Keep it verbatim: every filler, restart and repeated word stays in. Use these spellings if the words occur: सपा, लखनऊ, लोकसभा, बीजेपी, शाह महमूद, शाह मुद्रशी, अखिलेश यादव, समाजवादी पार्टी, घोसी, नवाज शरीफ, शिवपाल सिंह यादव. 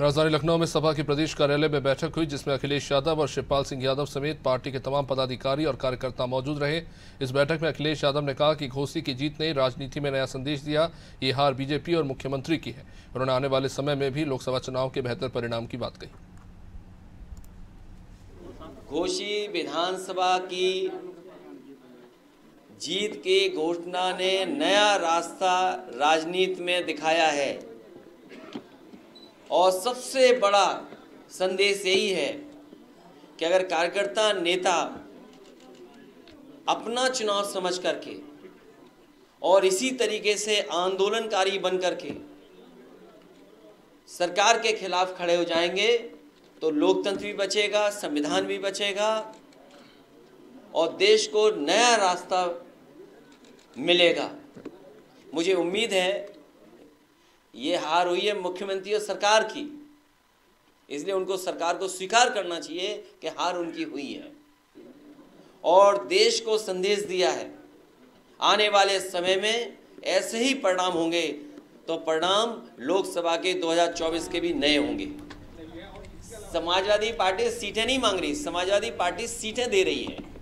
राजधानी लखनऊ में सपा की प्रदेश कार्यालय में बैठक हुई, जिसमें अखिलेश यादव और शिवपाल सिंह यादव समेत पार्टी के तमाम पदाधिकारी और कार्यकर्ता मौजूद रहे। इस बैठक में अखिलेश यादव ने कहा कि घोसी की जीत ने राजनीति में नया संदेश दिया। ये हार बीजेपी और मुख्यमंत्री की है। उन्होंने आने वाले समय में भी लोकसभा चुनाव के बेहतर परिणाम की बात कही। घोसी विधानसभा की जीत के घोषणा ने नया रास्ता राजनीति में दिखाया है और सबसे बड़ा संदेश यही है कि अगर कार्यकर्ता नेता अपना चुनाव समझ करके और इसी तरीके से आंदोलनकारी बन करके सरकार के खिलाफ खड़े हो जाएंगे तो लोकतंत्र भी बचेगा, संविधान भी बचेगा और देश को नया रास्ता मिलेगा। मुझे उम्मीद है ये हार हुई है मुख्यमंत्री और सरकार की, इसलिए उनको सरकार को स्वीकार करना चाहिए कि हार उनकी हुई है और देश को संदेश दिया है। आने वाले समय में ऐसे ही परिणाम होंगे तो परिणाम लोकसभा के दो हज़ार चौबीस के भी नए होंगे। समाजवादी पार्टी सीटें नहीं मांग रही, समाजवादी पार्टी सीटें दे रही है।